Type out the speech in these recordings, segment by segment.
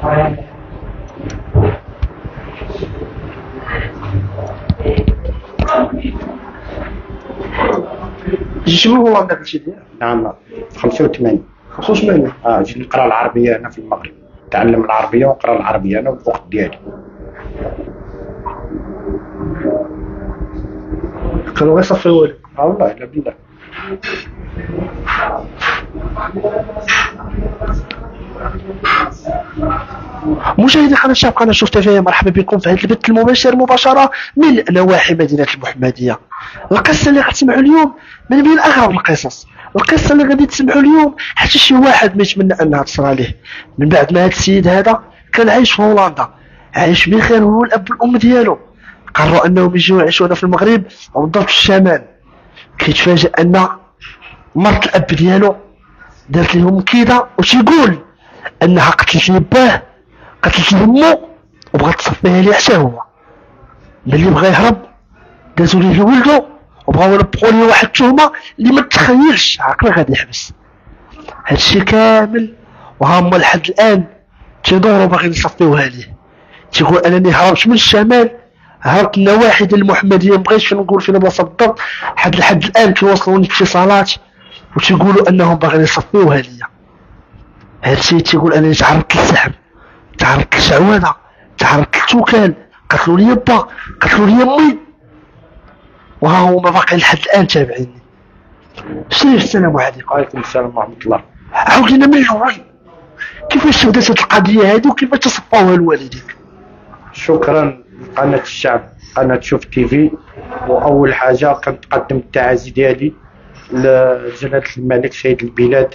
شنو هو الناتج ديالك؟ نعم 85 85 جيت نقرا العربيه هنا في المغرب، نتعلم العربيه ونقرا العربيه انا والاخت ديالي. كانوا غير صفيوا لك والله الا بالله. مشاهدي قناة الشعب، قناة شوف تيفي، مرحبا بكم في هذا البث المباشر مباشرة من نواحي مدينة المحمدية. القصة اللي غتسمعوا اليوم من بين أغرب القصص، القصة اللي غادي تسمعوا اليوم حتى شي واحد ما يتمنى أنها تصرى ليه. من بعد ما هذا السيد هذا كان عايش في هولندا، عايش بخير هو والأب والأم ديالو، قرروا أنهم يجيو يعيشوا هنا في المغرب بالضبط في الشمال. كيتفاجأ أن مرت الأب ديالو دارت لهم كيده وتيقول انها قتلت لي باه، قتلت لي امو، وبغات تصفيها ليه حتى هو. ملي بغا يهرب دازو ليه لولدو وبغاو يلبقوا ليه واحد التهمه اللي ما تخيلش عقله غادي يحبس. هادشي كامل وها هما لحد الان تيدوروا باغيين يصفيوها ليه. تيقول انني هربت من الشمال، هربت النواحي ديال المحمديه، مبغيتش فين نقول فين البلاصه بالضبط، حد لحد الان كيوصلوني اتصالات وتيقولوا انهم باغيين يصفيوها ليا. هادشي تيقول انني تعرضت للسحر، تعرضت للشعوذه، تعرضت للتوكال، قتلوا لي با، قتلوا لي امي، وها هما باقيين لحد الان تابعيني. الشريف السلام عليكم. وعليكم السلام ورحمه الله. عاود لنا من الاول كيفاش بدات هاد القضيه هادي وكيفاش تصفوها لوالديك؟ شكرا لقناه الشعب، قناه شوف تيفي. واول حاجه كنتقدم التعازي ديالي لجلالة الملك سيد البلاد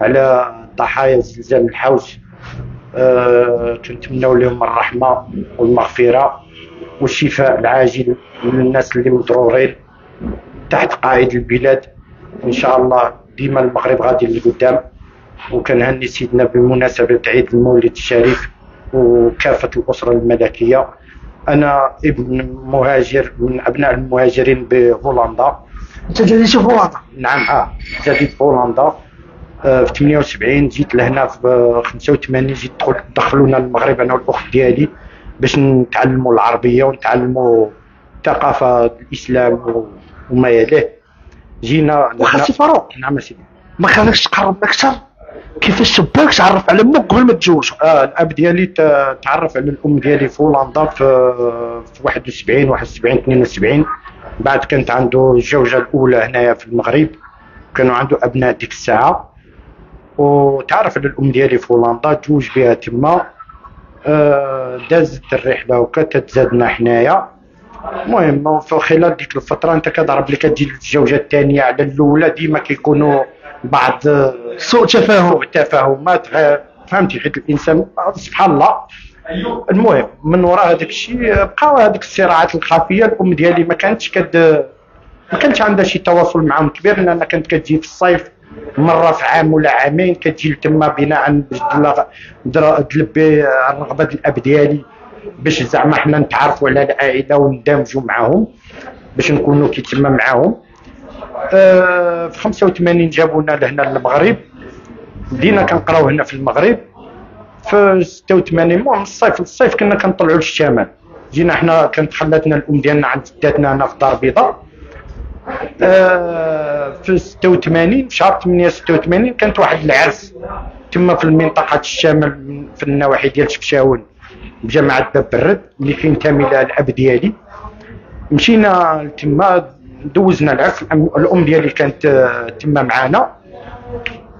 على ضحايا زلزال الحوش، كنتمناو لهم الرحمه والمغفره والشفاء العاجل للناس اللي مضرورين تحت قائد البلاد. ان شاء الله ديما المغرب غادي للقدام. وكنهني سيدنا بمناسبه عيد المولد الشريف وكافه الاسره الملكيه. انا ابن مهاجر من ابناء المهاجرين بهولندا. انت جديد في هولندا؟ نعم جديد في هولندا. في 78 جيت لهنا، في 85 جيت دخلونا المغرب انا والاخت ديالي باش نتعلموا العربيه ونتعلموا الثقافه الاسلام وما يليه. جينا واخا سي فاروق. نعم سيدي. ما خلاكش تقرب اكثر؟ كيفاش باك تعرف على امك قبل ما تتزوجوا؟ الاب ديالي تعرف على الام ديالي في هولندا في 71 72. بعد كانت عنده الزوجه الاولى هنايا في المغرب، كانوا عنده ابناء ديك الساعه، وتعرف على الام ديالي في هولندا، تزوج بها تما. دازت الرحله وكا تزادنا حنايا. المهم في خلال ديك الفتره انت كضرب لك تجي الزوجه الثانيه على الاولى، ديما كيكونوا بعض سوء تفاهم، تفاهمات، فهمتي، حيت الانسان سبحان الله. المهم من وراء هذاك الشيء بقاو هذيك الصراعات الخفيه. الام ديالي ما كانتش عندها شي تواصل معهم كبير، لان كانت كتجي في الصيف مره في عام ولا عامين، كتجي لتما بناء باش تلبي الرغبه ديال الاب ديالي، باش زعما حنا نتعرفوا على العائله وندمجوا معاهم باش نكونوا كيتما معاهم. في 85 جابونا لهنا للمغرب، بدينا كنقراو هنا في المغرب في 86. المهم الصيف للصيف كنا كنطلعوا للشمال. جينا حنا كانت خلاتنا الام ديالنا عند جداتنا هنا في الدار البيضاء. في 86 في شهر 8 86 كانت واحد العرس تما في منطقه الشمال في النواحي ديال شفشاون بجامعه باب برد اللي كينتمي لها الاب ديالي. مشينا لتما دوزنا العرس. الام ديالي كانت تما معانا.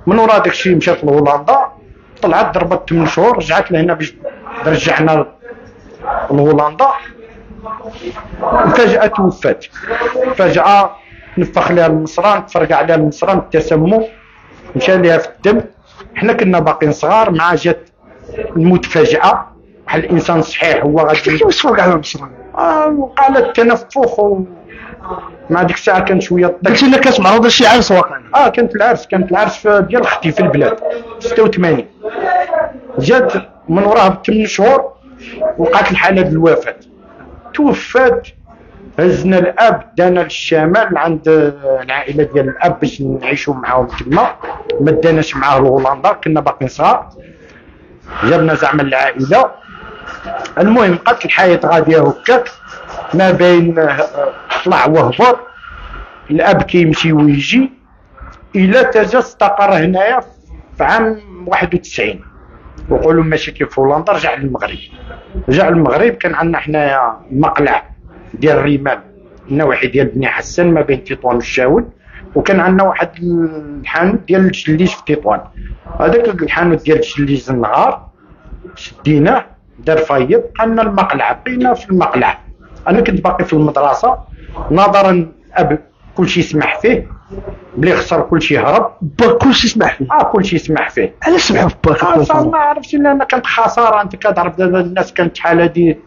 من وراء داك الشيء مشات لهولندا، طلعت ضربت 8 شهور، رجعت لهنا باش رجعنا لهولندا. فجأة توفات، فجأة نفخ لها المصران، تفرقع عليها المصران بالتسمم، مشى لها في الدم. حنا كنا باقيين صغار، مع جات الموت فجأة بحال الانسان صحيح هو غادي. كيفاش تفرقع عليها المصران؟ وقالت تنفخ مع ديك الساعه كان شويه الطقس. قلتي لنا كانت معروضه لشي عرس واقع؟ كانت العرس ديال اختي في البلاد 86. جات من وراها ب8 شهور وقعت الحاله ديال الوفاه، توفات. هزنا الاب دانا للشمال عند العائله ديال الاب باش نعيشوا معاهم تما، ما داناش معاه لهولندا، كنا باقيين صغار. جبنا زعما العائله. المهم بقات الحياه غاديه هكاك ما بين طلع وهبط، الاب كيمشي ويجي الى تجا استقر هنايا في عام 91. وقولوا ماشي كيف هولندا، رجع للمغرب. رجع للمغرب كان عندنا حنايا مقلع ديال الرمال النواحي ديال بني حسن ما بين تطوان والشاون، وكان عندنا واحد الحانوت ديال الجليج في تطوان. هذاك الحانوت ديال الجليج النهار شديناه دار فايض، بقينا المقلع، بقينا في المقلع. انا كنت باقي في المدرسه، نظرا الاب كلشي يسمح فيه، بلي خسر كلشي هرب، باك كلشي يسمح فيه. كلشي يسمح فيه. علاش سمحوا في باك؟ ما عرفتش، انا كانت خساره. انت كتعرف دابا الناس كانت شحال هادي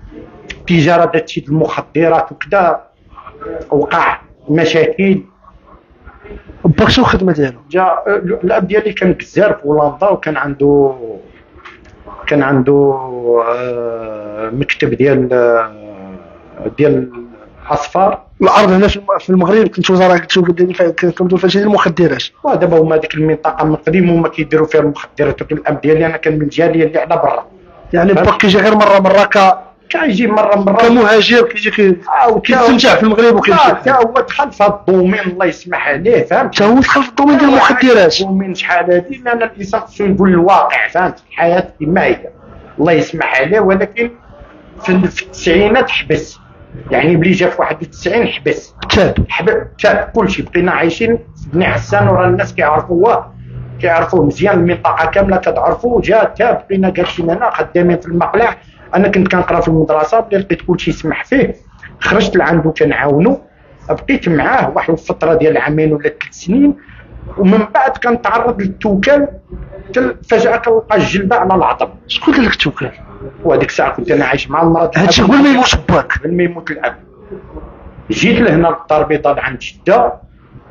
التجاره دات شي المخدرات وكذا، وقع مشاكل. باك شنو الخدمه ديالو؟ جا الاب ديالي كان بزار في هولندا، وكان عنده مكتب ديال العصفار. الارض هنا في المغرب كنت وزراء، كنت قدامي كنقولوا فشي المخدرات. ودابا هما ديك المنطقه من قديم هما كيديروا فيها المخدرات. الاب ديالي انا كان من الجاليه اللي على برا، يعني باك كيجي غير مره كيجي مره كمهاجر كيجي كيستمتع في المغرب وكيمشي. حتى هو دخل في هذا الدومين، الله يسمح عليه، فهمت؟ هو دخل في الدومين ديال المخدرات. الدومين شحال هادي، لان الانسان خصو يقول الواقع، فهمت؟ الحياه كما هي، الله يسمح عليه. ولكن في التسعينات حبس، يعني بلي جا في 91 حبس، تاب كلشي. بقينا عايشين في بني حسان، ورا الناس كيعرفوه مزيان، المنطقه كامله كتعرفو. جا تاب، بقينا جالسين هنا خدامين في المقلع. انا كنت كنقرا في المدرسه، بلي لقيت كلشي يسمح فيه، خرجت لعندو كنعاونو، بقيت معاه واحد الفتره ديال عامين ولا 3 سنين. ومن بعد كنتعرض للتوكل، فجأة كنلقى الجلبة على العظم. شكون قال لك التوكل؟ وهذيك الساعة كنت أنا عايش مع المرأة. هادشي قبل ما يموت باك، قبل ما يموت الأب. جيت لهنا للدار البيضاء عند جدة،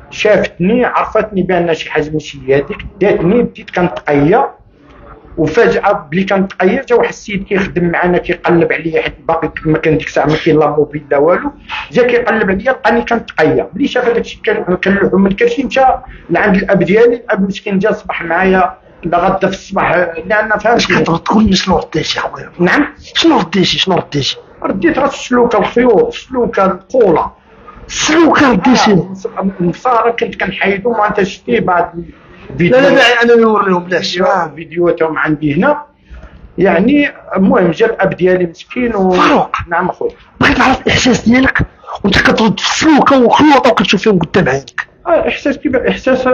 شافتني، عرفتني بأن شي حاجة ماشي هي هذيك، داتني، بديت كنتقيا. وفجأة بلي كنتقيا جا واحد السيد كيخدم معنا كيقلب عليا، حيت باقي ما كان ديك الساعة ما كاين لا موبيل لا والو. جا كيقلب عليا، لقاني كنتقيا. بلي شاف هذاك الشيء كنلوحو من كرشي، مشى لعند الأب ديالي. الأب مسكين جا صبح معايا غدا في الصباح، لان فهمت كترد تقول لي شنو رديتي اخويا. نعم، شنو رديتي؟ رديت راس السلوكه، الخيوط، السلوكه، القوله، السلوكه رديتي. النصارى كنت كنحيدهم، انت شتي بعض الفيديوهات. لا انا نوريهم، بلاش فيديوهاتهم عندي هنا. يعني المهم جا الاب ديالي مسكين فاروق. نعم اخويا، بغيت نعرف الاحساس ديالك وانت كترد في السلوكه والخيوطه وكتشوف فيهم قدام عينك. احساس كيفاش؟ احساس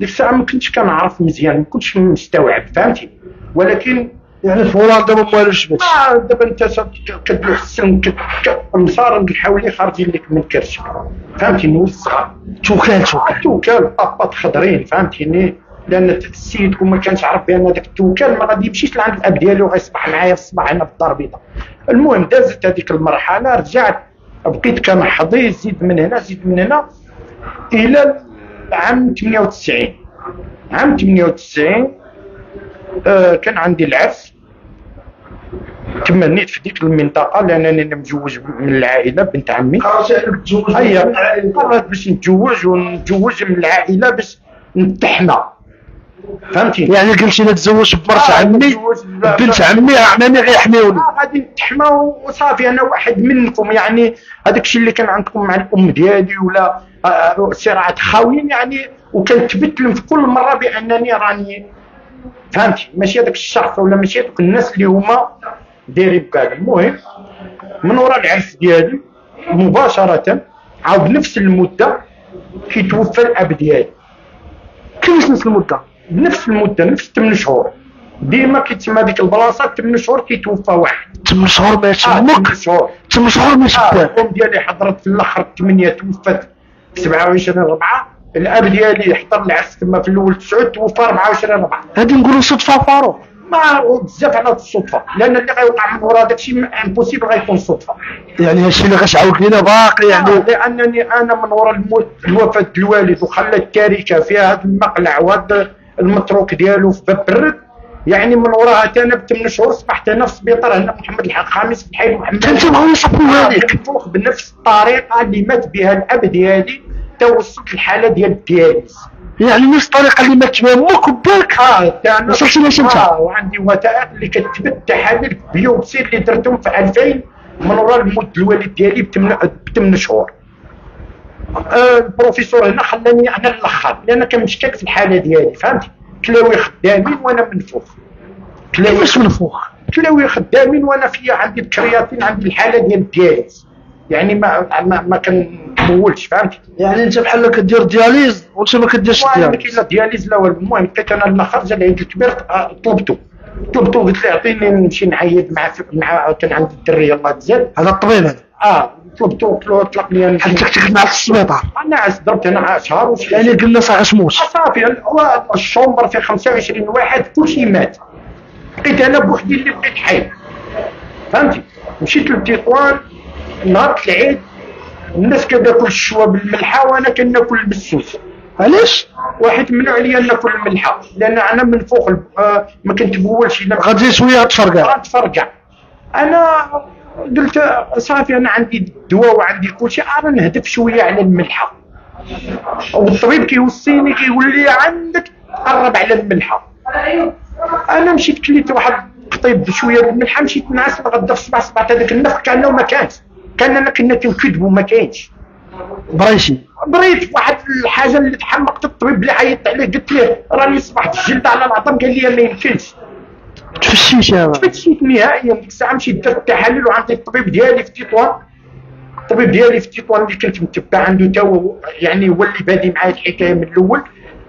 ديك الساعه ما كنتش كنعرف مزيان، ما كنتش مستوعب، فهمتي؟ ولكن يعني في هولندا ما والوش باش. دابا انت كتلوح السن، المصارم اللي حواليك خارجين لك من كرشك، فهمتي؟ من الصغر توكال اباط خضرين، فهمتيني؟ لان السيد كون ما كانش عارف بان هذاك التوكال ما غادي يمشيش لعند الاب ديالو، غيصبح معايا في الصباح هنا في الدار البيضاء. المهم دازت هذيك المرحله، رجعت بقيت كنحظي، زيد من هنا زيد من هنا الى عام 98. عام 98 كان عندي العرس. تمنيت في ديك المنطقه، لانني انا متزوج من العائله، بنت عمي. قررت باش نتزوج، ونتزوج من العائله باش نتحنى، فهمتي؟ يعني قلت انا تزوج بمرت عمي، بنت عمي، عمامي غيحميوني. غادي نتحمى وصافي، انا واحد منكم. يعني هذاك الشيء اللي كان عندكم مع الام ديالي ولا صراعات خاويين، يعني وكنتبتلم في كل مره بانني راني، فهمتي؟ ماشي هذاك الشخص ولا ماشي هذوك الناس اللي هما دايرين بكذا. المهم من وراء العرس ديالي مباشره عاود نفس المده كيتوفى الاب ديالي. كيفاش نفس المده؟ بنفس المده، نفس 8 شهور. ديما كيتسمى ديك البلاصه 8 شهور كيتوفى واحد. 8 شهور ما تمك، 8 شهور ما شفتها. الام ديالي حضرت في الاخر 8، توفات 27/4. الاب ديالي حضر العرس تما في الاول 9، توفى 24/4. هذه نقولوا صدفه فاروق؟ ما بزاف على الصدفه، لان اللي غيوقع من ورا داك الشيء امبوسيبل غيكون صدفه. يعني هذا الشيء اللي غتعاود لينا باقي، يعني لانني انا من وراء الموت، الوفاه ديال الوالد، وخلى التاريخ فيها هذا المقلع وهذا المتروك ديالو في باب برد. يعني من وراها انا ب8 شهور صبحت انا في السبيطار هنا محمد الحق خامس في الحي محمد. كنبغيو نصبوا هذيك بنفس الطريقه اللي مات بها الاب ديالي، توصلت الحاله ديال الدياليز. يعني نفس الطريقه اللي ما تمامك باك تاع وصلت ليش انت. وعندي وثائق اللي كتبت تحاليل بيوبسي اللي درتهم في 2000 من وراء الموت الوالد ديالي ب 8 شهور. البروفيسور هنا خلاني انا الاخر لان كنشكك في الحاله ديالي، فهمتي؟ كلاوي خدامين وانا منفوخ. كلاوي منفوخ؟ كلاوي خدامين وانا في عندي الكرياتين، عندي الحاله ديال الدياليز، يعني ما كنحولش، فهمتي؟ يعني انت بحال كدير دياليز وانت ما كديرش دياليز. ما كاين لا دياليز لا والو. المهم لقيت انا الاخر جا العيد الكبير طلبته قلت له اعطيني نمشي نعيد مع كان عندي الدري الله تزاد هذا الطبيب هذا. طلبته قلت له اطلق لي حتى كنت معك في السبيطار. انا ضربت انا شهر وشي يعني قلنا صافي غتموت. صافي هو الشومبر فيه 25 واحد كلشي مات، بقيت انا بوحدي اللي بقيت حي، فهمتي؟ مشيت لتطوان نهار العيد، الناس كتاكل الشوا بالملحه وانا كناكل البسوس. علاش؟ واحد ممنوع عليا ناكل الملحه لان انا من فوق ما كنتبولش غادي شويه غتفرقع. انا قلت صافي انا عندي الدواء وعندي كلشي، انا نهدف شويه على الملحه، والطبيب كيوصيني كيقول لي عندك قرب على الملحه. انا مشيت كليت واحد قطيب شويه الملحه، مشيت نعس غدا في الصباح صبعت هذاك النفخ كانه ما كانش، كاننا كنا تنكذبوا ما كاينش. بريت واحد الحاجه اللي تحمقت الطبيب اللي عيطت عليه قلت ليه راني صبحت الجلده على العظم، قال لي ما يمكنش. تفشيت يا بابا، تفشيت نهائيا. ديك الساعه مشيت درت التحاليل وعندي الطبيب ديالي في تطوان، الطبيب ديالي في تطوان اللي كنت متبع عنده تا هو، يعني هو اللي بادي معايا الحكايه من الاول،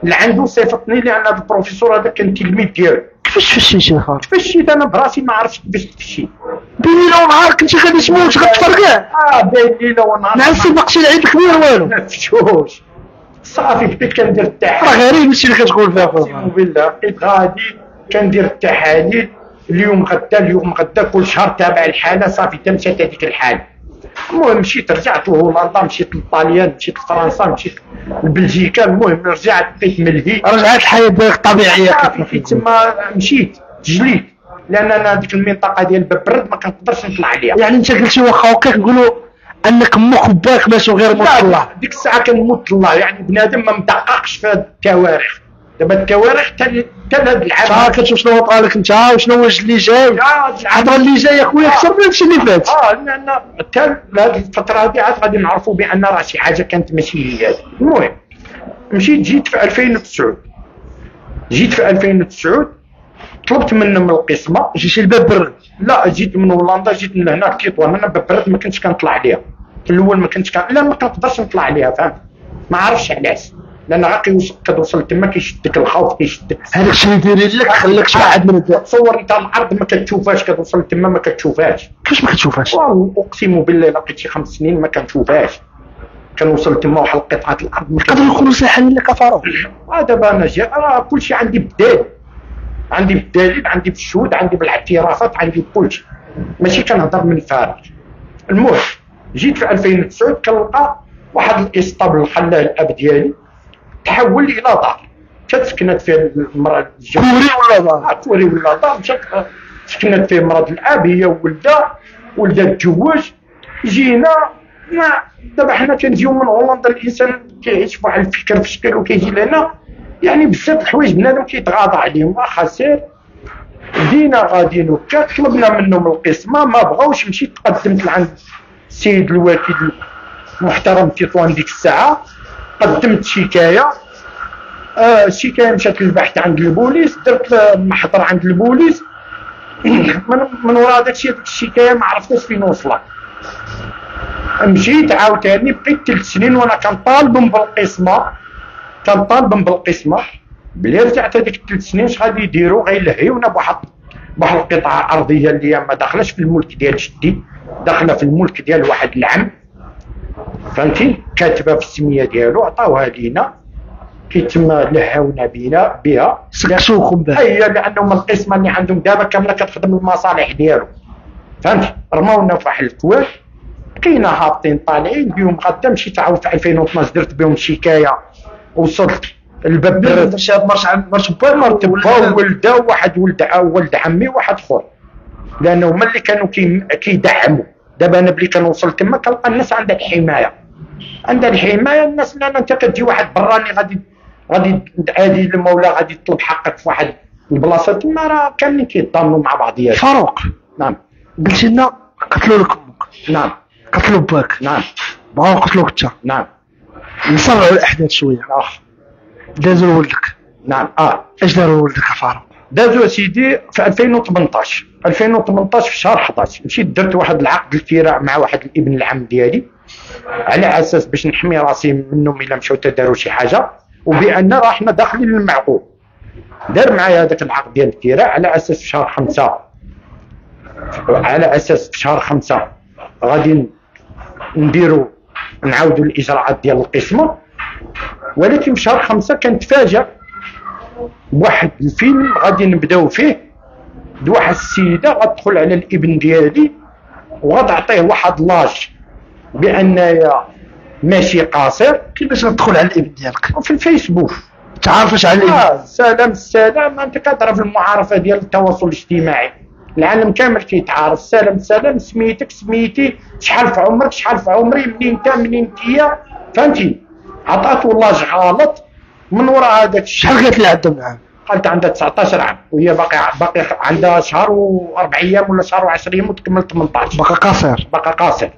اللي عنده صيفطني لان البروفيسور هذا كان تلميذ ديالو. كيفاش تفشيت يا خالد؟ تفشيت انا براسي ما عرفتش كيفاش تفشيت. بين ليله ونهار كنتي غادي تموت غتفرقع. بين ليله ونهار. نعس باقشي العيد الكبير والو. ما فتوش. صافي بديت كندير التحاليل. راه غريب الشيء اللي كتقول فيها خويا. اقسم بالله بقيت غادي كندير التحاليل اليوم غدا كل شهر تابع الحاله. صافي تا مشات هذيك الحاله. المهم مشيت رجعت لهولندا، مشيت للطاليان، مشيت لفرنسا، مشيت لبلجيكا. المهم رجعت بقيت ملهي، رجعت الحياه ديالك طبيعيه. صافي تما مشيت تجليت لان انا هذيك المنطقه ديال ببرد ما كنقدرش نطلع عليها. يعني انت قلتي واخا هكاك نقولوا انك امك وباك ماشوا غير موت الله. ديك الساعه كان موت الله، يعني بنادم ما مدققش في هاد التواريخ. دابا التواريخ حتى هاد العام راه كتشوف شنو وقع لك انت وشنو واش اللي جاي. الهضره اللي جايه خويا اكثر من هادشي اللي فات. لان حتى هاد الفتره هادي عاد غادي نعرفوا بان راه شي حاجه كانت ماشي هي هادي. المهم مشيت جيت في 2009، طلبت من القسمه جيت لباب برد. لا جيت من هولندا، جيت من هنا لتطوان. انا باب برد ما كنتش كنطلع عليها في الاول، لا ما كنقدرش نطلع عليها، فاهم؟ ما عرفتش علاش، لان غا كتوصل تما كيشدك الخوف، كيشدك هذاك الشيء اللي داير لك خلاك شحال من تصور انت الارض ما كتشوفهاش، كتوصل تما ما كتشوفهاش. كيفاش ما كتشوفهاش؟ اقسم بالله لقيت شي 5 سنين ما كنشوفهاش، كنوصل تما واحد قطعه الارض ما كتقدر نكونوا ساحلين لك فاروق. دابا انا جا راه كلشي عندي بدال، عندي بالدليل، عندي بالشهود، عندي بالاعترافات، عندي كلشي، ماشي كنهضر من فراغ. المهم جيت في 2009 كنلقى واحد الاسطبل خلاه الاب ديالي تحول الى دار كتسكنات فيه المراه كوري ولا دار؟ كوري ولا دار سكنات فيه مرات الاب هي وولدها تزوج. جينا دابا حنا كنجيو من هولندا، الانسان كيعيش بواحد الفكر في الشكل وكيجي لهنا يعني بزاف الحوايج بنادم كيتغاضى عليهم. واخا سير بدينا غاديين وكا طلبنا منهم القسمه ما بغاوش. مشيت تقدمت لعند السيد الوكيل المحترم تطوان ديك الساعه، قدمت شكايه. الشكايه مشات للبحث عند البوليس، درت محضر عند البوليس. من وراء داكشي ديك الشكايه ما عرفتش فين وصلت. مشيت عاوتاني بقيت 3 سنين وانا كنطالبهم بالقسمه، بلي رجعت هذيك 3 سنين اش غادي يديروا؟ غيلهيونا بواحد القطعه ارضيه اللي ما داخلاش في الملك ديال جدي، داخله في الملك ديال واحد العم، فهمتي؟ كاتبه في السميه ديالو، عطاوها لينا كيتم لهاونا بينا بها سكسوكم بها. هي لانهم القسمه اللي عندهم دابا كامله كتخدم المصالح ديالو، فهمتي؟ رماونا في واحد الكوات بقينا هابطين طالعين بيهم غدا. مشيت عاود في 2012 درت بهم شكايه، وصلت الباب برد. شاب مرت وولده واحد ولد عمي واحد خور، لانه هما اللي كانوا كيدعموا. دابا انا بلي كنوصل تما كنلقى الناس عندها الحمايه، الناس. لان انت كتجي واحد براني غادي غادي تعادي لما ولا غادي تطلب حقك في واحد البلاصه تما راه كاملين كيتضامنوا مع بعضياتهم. فاروق نعم قلتي لنا قتلوا لك امك. نعم قتلوا باك. نعم باغوا قتلوك انت. نعم نسرعوا الاحداث شويه. دازوا ولدك. نعم اش داروا ولدك فاروق؟ دازوا سيدي في 2018 في شهر 11 مشيت درت واحد العقد الفراع مع واحد الابن العم ديالي على اساس باش نحمي راسي منهم الا مشاو تداروا شي حاجه، وبان راه حنا داخلين للمعقول. دار معايا هذاك العقد ديال الفراع على اساس في شهر 5 غادي نديروا نعاودوا الاجراءات ديال القسمه، ولكن في شهر 5 كنتفاجئ بواحد الفيلم غادي نبداو فيه بواحد السيده غتدخل على الابن ديالي وغتعطيه واحد لاج بانايا ماشي قاصر. كيفاش غتدخل على الابن ديالك؟ في الفيسبوك تعرفش عليه. سلام السلام انت كتعرف المعارفه ديال التواصل الاجتماعي، العالم كامل كيتعارف. سلام سلام سميتك سميتي شحال في عمرك شحال في عمري منين انت منين انتيا فهمتي. عطاتو لاج غلط. من وراء هذاك شحال قالت لي عندها معاه؟ قالت عندها 19 عام وهي باقي عندها شهر و4 ايام ولا شهر و10 ايام وتكمل 18. باقا قاصر.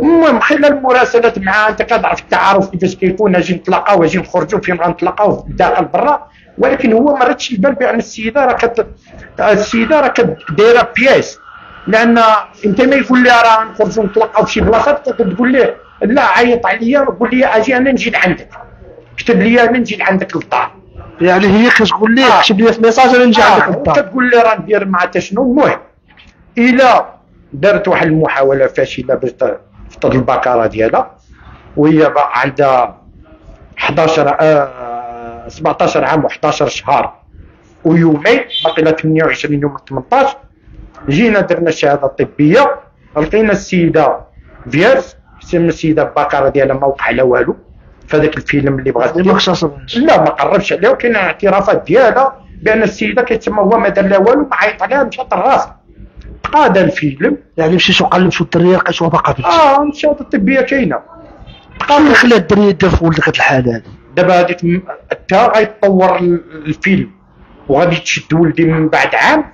المهم خلال المراسلات معاه انت كتعرف التعارف كيفاش كيكون، اجي نتلاقاو اجي نخرجوا فين غنتلاقاو في الداخل برا. ولكن هو ما ردش البال بان السيده راه دايره بياس، لان انت ما يقول لها راه نخرجوا نتلاقاو في شي بلاصه تقول ليه لا عيط عليا وقول لي اجي انا نجي لعندك، كتب لي انا نجي لعندك للدار. يعني هي كتقول لي كتب لي في ميساج انا نجي عندك للدار، كتقول لي راه ندير مع تا شنو. المهم الى دارت واحد المحاوله فاشله باش تفض البكاره ديالها وهي عندها 17 عام و11 شهر ويومين، باقي لها 28 يوم 18. جينا درنا الشهاده الطبيه لقينا السيده فيرس السيده البكاره ديالها ما وقع لها والو في هذاك الفيلم اللي بغات لا ما قربش عليها، وكاين اعترافات ديالها بان السيده كيتسمى هو ما دار لها والو ما عيط عليها مشات لراسها. تقاد الفيلم يعني مشيت وقلب شو الدريه لقيتوها باقا في الشهاده الطبيه كاينه. تقاد اللي خلى الدريه دير في ولدك هاد الحاله هذه. دابا هذيك حتى غيتطور الفيلم وغادي تشد ولدي من بعد عام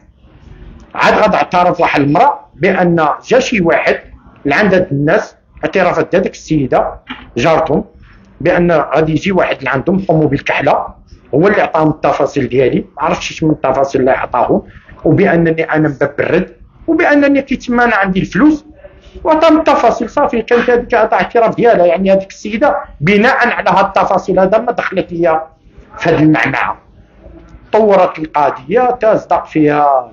عاد غتعترف واحد المراه بان جا شي واحد لعند هاد الناس اعترافات هذيك السيده جارتهم بان غادي يجي واحد لعندهم طوموبيل كحله هو اللي عطاهم التفاصيل ديالي ما عرفتش شنو التفاصيل اللي عطاهم، وبانني انا مبرد وبانني كيتسمى انا عندي الفلوس وعطاهم التفاصيل صافي. كانت هذيك عطا اعتراف ديالها، يعني هذيك السيده بناء على هاد التفاصيل هذا ما دخلت ليا في هاد المعمعه. طورت القضيه تزدق فيها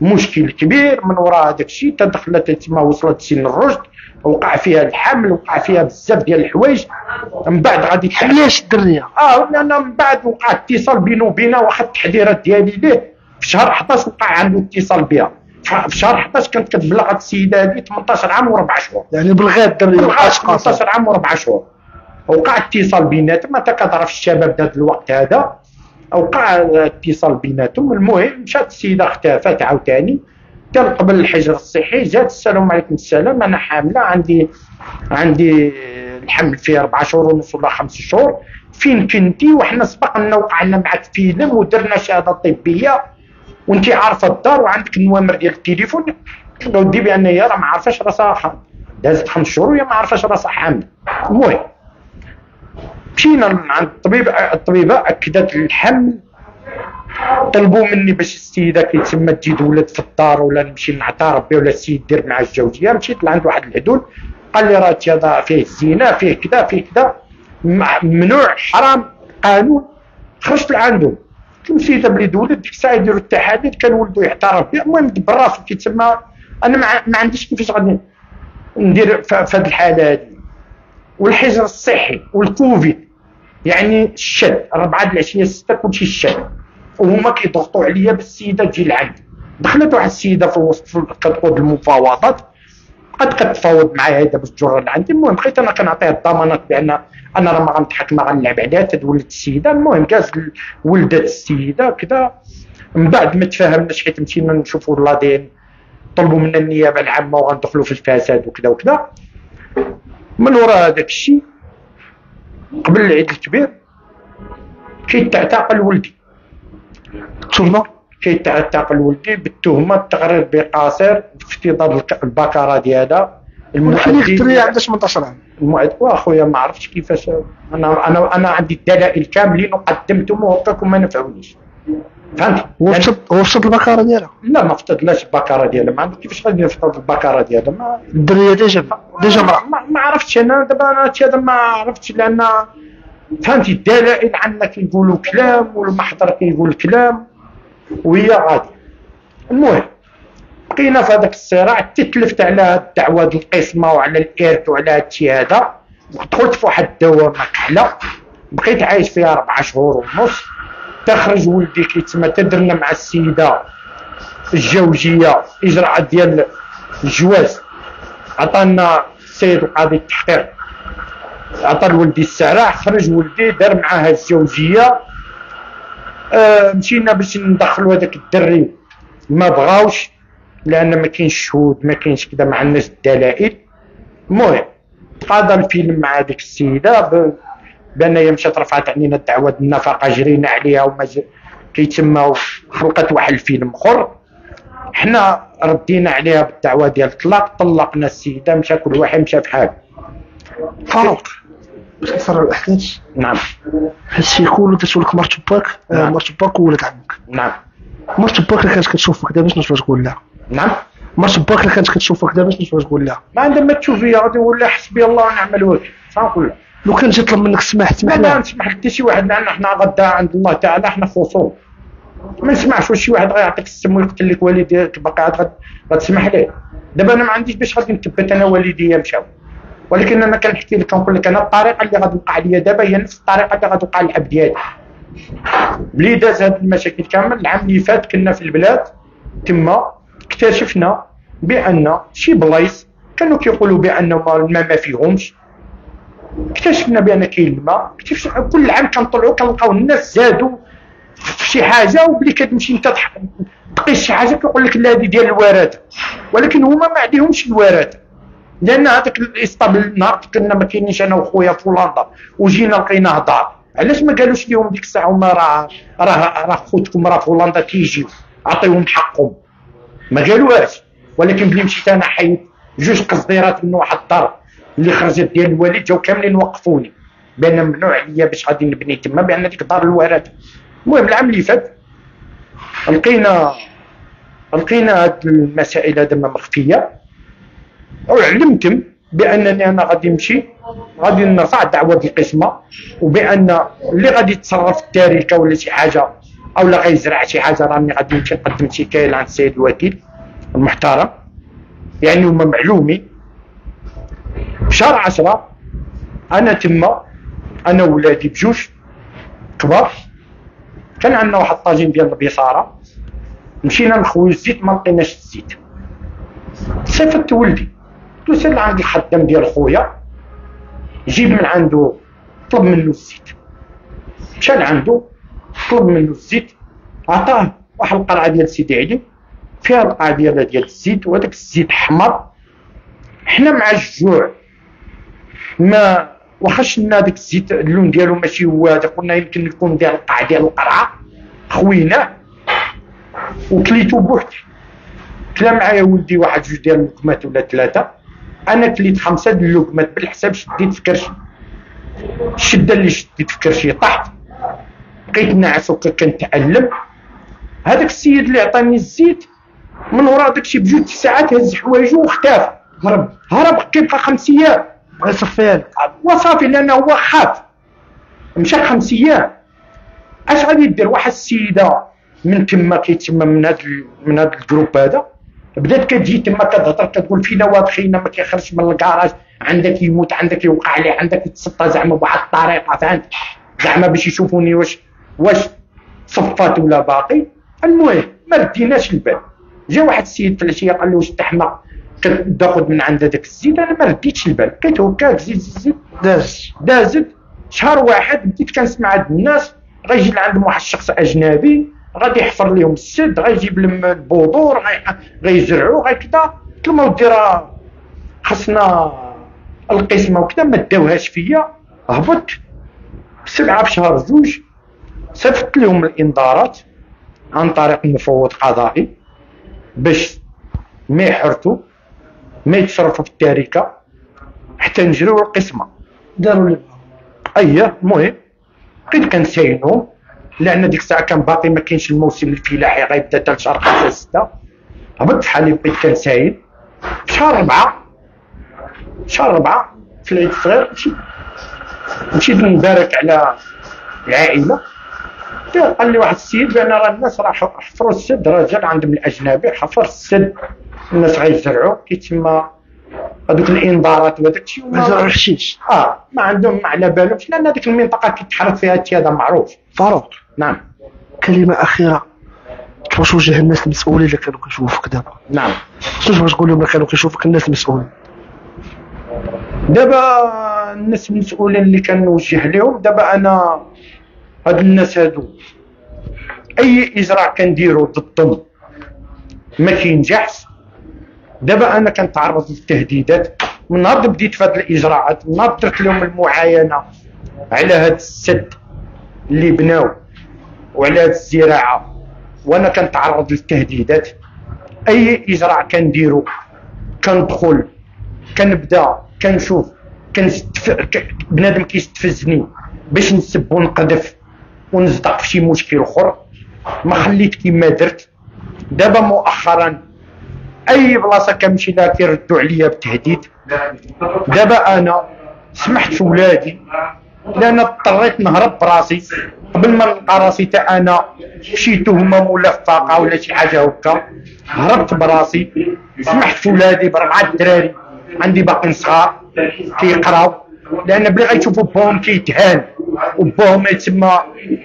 مشكل كبير، من وراء هذاك الشيء تدخلت تما وصلت سن الرشد وقع فيها الحمل وقع فيها بزاف ديال الحوايج. من بعد غادي تحمليش الدريه لان من بعد وقع اتصال بينه وبينها واخد التحذيرات ديالي ليه في شهر 11 وقع عنده اتصال بها في شهر 11 كانت كتبلغ هاد السيده هادي 18 عام و4 شهور يعني بالغات الدريه مابقاش قاصر 18 عام و4 شهور. وقع اتصال بيناتهم ما كتعرف الشباب داك الوقت هذا وقع اتصال بيناتهم. المهم مشات السيده اختفت عاوتاني كان قبل الحجر الصحي جات السلام عليكم السلام انا حامله عندي الحمل فيه 4 شهور ونص ولا 5 شهور فين كنتي وحنا سبقنا وقعنا معك فيلم ودرنا شهاده طبيه وانت عارفه الدار وعندك النوامر ديال التليفون. ودي بان هي راه ما عارفاش راسها دازت 5 شهور وهي ما عارفاش راسها حامله. المهم مشينا عند الطبيب، الطبيبه اكدت الحمل. طلبوا مني باش السيده كيتسمى تجي تولد في الدار ولا نمشي نعترف بها ولا السيد دير معاه الزوجيه. مشيت لعند واحد العدول قال لي راه هذا فيه الزنا فيه كذا فيه كذا ممنوع حرام قانون. خرجت لعندهم قلت لهم السيده بلي تولد ديك الساعه يديروا التحاليل كان ولدو يعترف بها. المهم دبر راسو كيتسمى انا ما عنديش كيفاش غادي ندير في هذه الحاله هذه. والحجر الصحي والكوفيد يعني الشد 4 د العشيه 6 كلشي الشد وهما كيضغطوا عليا بالسيده تجي لعندي. دخلت واحد السيده في الوسط كتقود المفاوضات بقات كتفاوض معايا هذا باش تجر لعندي. المهم بقيت انا كنعطيها الضمانات بان انا راه ما غنضحك ما غنلعب عليها تولد السيده. المهم كاز ولدت السيده كذا. من بعد ما تفاهمناش حيت مشينا نشوفوا الادين طلبوا منا النيابه العامه وغندخلوا في الفساد وكذا وكذا. من وراء هذاك الشيء قبل العيد الكبير كيتعتقل ولدي، تشوفنا كيتعتقل ولدي بالتهمه التقرير بقاصر بافتضاد البكره ديالها. المؤدي اللي عنده 18 عام المؤدي واخويا ما عرفتش كيفاش. انا عندي الدلائل كاملين وقدمتهم وهكاكم ما نفعونيش، فهمت؟ وفصلت البكره ديالها؟ لا ما فصلتش البكره ديالها، ما عرفتش كيفاش غادي نفصل البكره ديالها. الدريه ديجا ما عرفتش انا دابا هادشي هذا ما عرفتش، لان فهمتي الدلائل عندنا كيقولوا كلام والمحضر كيقول كلام وهي غادي. المهم بقينا في هذاك الصراع، تتلفت على الدعوه القسمه وعلى الارث وعلى هادشي هذا، ودخلت في واحد الدوامه كحله بقيت عايش فيها 4 شهور ونص. تخرج ولدي كيتسمى، تدرنا مع السيده الجوجيه اجراءات ديال الجواز، عطانا السيد قاضي التحقيق عطا لولدي السراع، خرج ولدي دار معاها الجوجيه. مشينا باش ندخلوا هذاك الدري، ما بغاوش لان ما كاينش شهود ما كاينش كذا، ما عندناش الدلائل. المهم قضى الفيلم مع هذيك السيده، بان هي مشات رفعت علينا الدعوه النفقه جرينا عليها وما كيتسمى خلقت واحد الفيلم اخر. حنا ردينا عليها بالدعوه ديال الطلاق، طلقنا السيده، مشى كل واحد مشى في حاله. فاروق باش نفرعوا الاحداث. نعم. هادشي كله داتولك مرت باك؟ نعم. مرت باك وولاد عمك. نعم. مرت باك اللي كانت كتشوفك دابا شنو باش تقول لها؟ نعم. مرت باك اللي كانت كتشوفك دابا شنو باش تقول لها؟ ما عندها ما تشوف فيا، غادي نقول لها حسبي الله ونعم الوكيل، شنقول لها؟ لو كان جا طلب منك السماح تسمح لها؟ لا نسمح حتى شي واحد، لان حنا غدا عند الله تعالى حنا خصوم، ما نسمعش واش شي واحد غيعطيك السم ويقتل لك والديك باقي عاد غتسمح ليه؟ دابا انا ما عنديش باش غادي نكبت انا والديا مشاو، ولكن انا كنحكي لك كنقول لك انا الطريقه اللي غادي وقع ليا دابا هي نفس الطريقه اللي غادي وقع للاب ديالي. بلي داز هاد المشاكل كامل العام اللي فات كنا في البلاد، تما اكتشفنا بان شي بلايص كانوا كيقولوا بان الماء ما فيهمش، اكتشفنا بان كاين الماء، كل عام كنطلعوا كنلقاو الناس زادوا في شي حاجه، وبلي كتمشي انت تقيس شي حاجه كيقول لك لا هذه ديال الوراثه، ولكن هما ما عندهمش الوراثه، لان هذاك الاسطبل النهار كنا ما كاينينش انا وخويا في هولندا وجينا لقيناه دار، علاش ما قالوش ليهم ديك الساعه هما راه خوتكم راه في هولندا كيجيو عطيوهم حقهم، ما قالوهاش. ولكن بلي مشيت انا حيت 2 قصديرات من واحد الدار اللي خرجت ديال الوالد، جاو كاملين وقفوني بان ممنوع عليا باش غادي نبني تما بان ديك دار الوراثه. المهم العام اللي فات لقينا هاد المسائل هادا مخفيه، وعلمتم بانني انا غادي نمشي غادي نرفع دعوه القسمه، وبان اللي غادي يتصرف التاريخه ولا شي حاجه اولا غيزرع شي حاجه راني غادي نمشي نقدم شكايه عند السيد الوكيل المحترم، يعني هما معلومين. في شهر 10 انا تما انا وولادي بجوج كبار كان عندنا واحد الطاجين ديال البصاره، مشينا نخويو الزيت ما لقيناش الزيت، صيفطت ولدي توصل عند الخدام ديال خويا جيب من عنده طلب منه الزيت، مشى لعندو طلب منه الزيت، عطاه واحد القرعه ديال سيدي علي فيها القاعده ديال الزيت، وهذاك الزيت احمر. حنا مع الجوع ما واخا شلنا داك الزيت اللون ديالو ماشي هو هذا، قلنا يمكن يكون ديال القاع ديال القرعه، خويناه وكليتو بوحدي. كلا معايا ولدي واحد 2 ديال اللقمات ولا 3، انا كليت 5 ديال اللقمات بالحساب، شديت في كرشي الشده اللي شديت في كرشي طاحت، بقيت ناعس وكا كنتألم. هذاك السيد اللي عطاني الزيت من ورا داكشي ب2 ساعات هز حوايجو واختفى، هرب كيبقى 5 ايام بغا يصفيها لك وصافي، لان هو خاف مشى 5 ايام. اش غادي دير؟ واحد السيده من تما كيتسمى من هذا الجروب هذا بدات كتجي تما كتهضر كتقول فينا واضحينا ما كيخرجش من الكراج، عندك يموت عندك يوقع عليه عندك يتسطى زعما بواحد الطريقه، فهمت؟ زعما باش يشوفوني واش صفات ولا باقي. المهم ما رديناش البال، جا واحد السيد في العشيه قال لي واش انت حماق كتاخذ من عند هذاك السيد؟ انا ما رديتش البال، بقيت هكاك زيد دازت. شهر 1 بديت كنسمع هاد الناس غيجي لعندهم واحد الشخص اجنبي غادي يحفر لهم السد غيجيب لهم البذور غيزرعوا غيكذا، قلت لهم اودي راه خصنا القسمه وكذا، ما داوهاش فيا. هبط 7 في شهر 2 صيفط لهم الانذارات عن طريق المفوض قضائي باش ما يحرتوا ما يتصرفوا في التاريخ حتى نجريو القسمه. داروا لي اييه. المهم بقيت كنساينهم لان ديك الساعه كان باقي ما كاينش الموسم الفلاحي غيبدا حتى لشهر 5 6. هبط شحال اللي بقيت كنساين في شهر 4 في العيد الصغير مشيت نبارك على العائله. قال لي واحد السيد بان راه الناس راه حفروا السد، راجل عندهم الاجنبي حفر السد، الناس غيزرعوا كيتما هذوك الانذارات وهذاك الشيء وما زرعوش. ما عندهم ما على بالهمش لان هذيك المنطقه كيتحرك فيها هادشي هذا معروف. فاروق نعم، كلمه اخيره باش وجه الناس المسؤولين اللي كانوا كيشوفوك دابا. نعم شنو باش تقول لهم اللي كانوا كيشوفوك الناس المسؤولين دابا؟ الناس المسؤولين اللي كنوجه لهم دابا انا هاد الناس هادو اي اجراء كنديرو ضدهم ما كينجحش. دابا انا كنتعرض للتهديدات من نهار بديت في هاد الاجراءات، من نهار درت لهم المعاينه على هاد السد اللي بناو وعلى هاد الزراعه وانا كنتعرض للتهديدات. اي اجراء كنديرو كندخل كنبدا كنشوف بنادم كيستفزني باش نسب ونقذف ونزدق في شي مشكل اخر. ما خليت كيما درت. دابا مؤخرا اي بلاصه كنمشي لها كيردوا عليا بالتهديد. دابا انا سمحت في ولادي لان اضطريت نهرب براسي قبل ما نلقى راسي حتى انا شي تهمه ملفقه ولا شي حاجه هكا. هربت براسي، سمحت في ولادي ب4 دراري عندي باقيين صغار كيقراو لان بلي غيشوفوا باهم كيتهان وباهم تما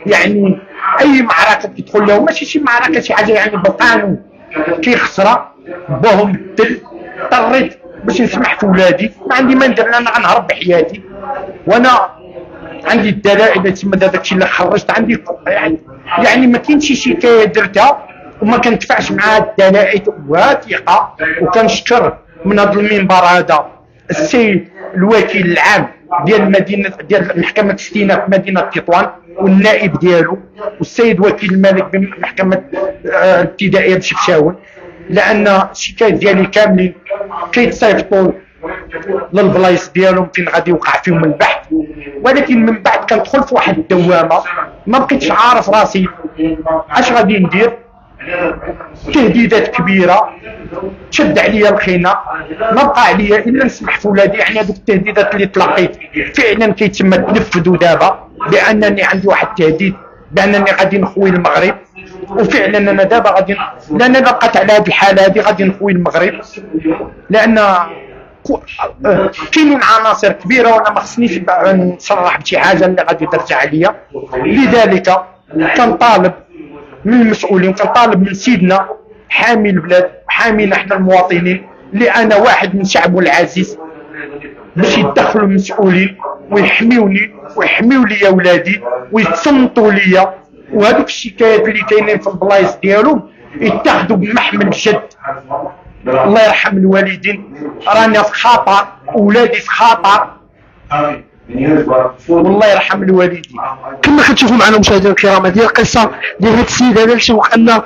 يعني اي معركه كيدخل لهم ماشي شي معركه شي حاجه يعني بالقانون كيخسرها باهم الدل. اضطريت باش نسمح في ولادي، ما عندي ما ندير لان غنهرب بحياتي وانا عندي الدلائل تما داك الشيء اللي خرجت عندي يعني ما كاينش شي حكايه درتها وما كندفعش معها الدلائل واثقه. وكنشكر من هذا المنبر هذا السيد الوكيل العام ديال مدينه ديال محكمه الاستئناف في مدينه تطوان والنائب ديالو والسيد وكيل الملك بمحكمه الابتدائيه بشبشاون لان الشكايات ديالي كاملين كيتصيفطوا للبلايص ديالهم فين غادي يوقع فيهم البحث. ولكن من بعد كندخل في واحد الدوامه ما بقيتش عارف راسي اش غادي ندير. تهديدات كبيره شد عليا الخينا، ما بقى عليا الا نسمح في ولادي. يعني هذوك التهديدات اللي تلاقيت فعلا كيتم تنفذوا دابا بانني عندي واحد التهديد بانني غادي نخوي المغرب. وفعلا انا دابا غادي لان انا بقيت على هذه الحاله هذه غادي نخوي المغرب لان كاينين عناصر كبيره وانا ما خصنيش نصرح بشي حاجه اللي غادي ترجع عليا. لذلك كنطالب من المسؤولين، كنطالب من سيدنا حامي البلاد حامينا احنا المواطنين اللي انا واحد من شعبه العزيز باش يتدخلوا المسؤولين ويحميوني ويحميو ليا ولادي ويتصنتوا ليا. وهذوك الشكايات اللي كاينين في البلايص ديالهم يتاخذوا بمحمل الجد. الله يرحم الوالدين، رانا في خطر، ولادي في خطر، والله يرحم الوالدين. كما كتشوفوا معنا مشاهدينا الكرام هذه القصه ديال هذا السيد هذا اللي شوق ان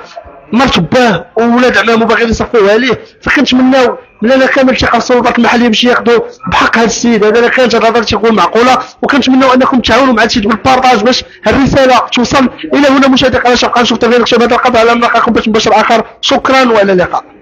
مرت باه وولاد عمامو باغيين يصفوه عليه. فكنتمناو مننا كامل تيحصلوا البنك المحليه باش ياخذوا بحق هذا السيد هذا اللي كانت الهضره تيكون معقوله. وكنتمناو انكم تعاونوا مع هذا الشيء بالبارطاج باش الرساله توصل الى هنا. مشاهدينا الكرام شوف تفاعلكم، شباب نلقاو على ملقاكم باش مباشر اخر. شكرا والى اللقاء.